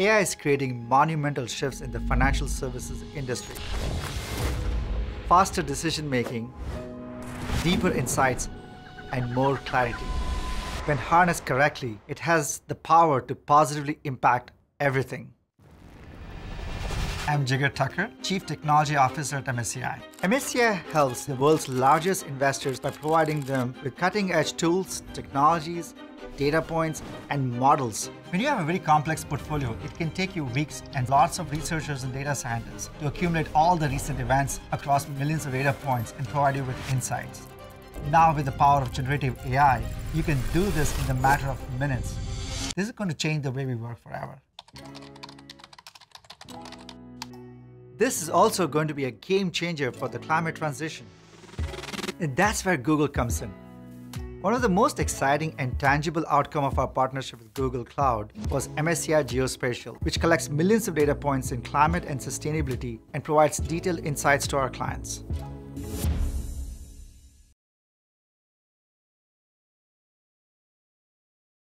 AI is creating monumental shifts in the financial services industry. Faster decision-making, deeper insights, and more clarity. When harnessed correctly, it has the power to positively impact everything. I'm Jigar Thakkar, Chief Technology Officer at MSCI. MSCI helps the world's largest investors by providing them with cutting-edge tools, technologies, data points, and models. When you have a very complex portfolio, it can take you weeks and lots of researchers and data scientists to accumulate all the recent events across millions of data points and provide you with insights. Now, with the power of generative AI, you can do this in a matter of minutes. This is going to change the way we work forever. This is also going to be a game changer for the climate transition. And that's where Google comes in. One of the most exciting and tangible outcome of our partnership with Google Cloud was MSCI Geospatial, which collects millions of data points in climate and sustainability and provides detailed insights to our clients.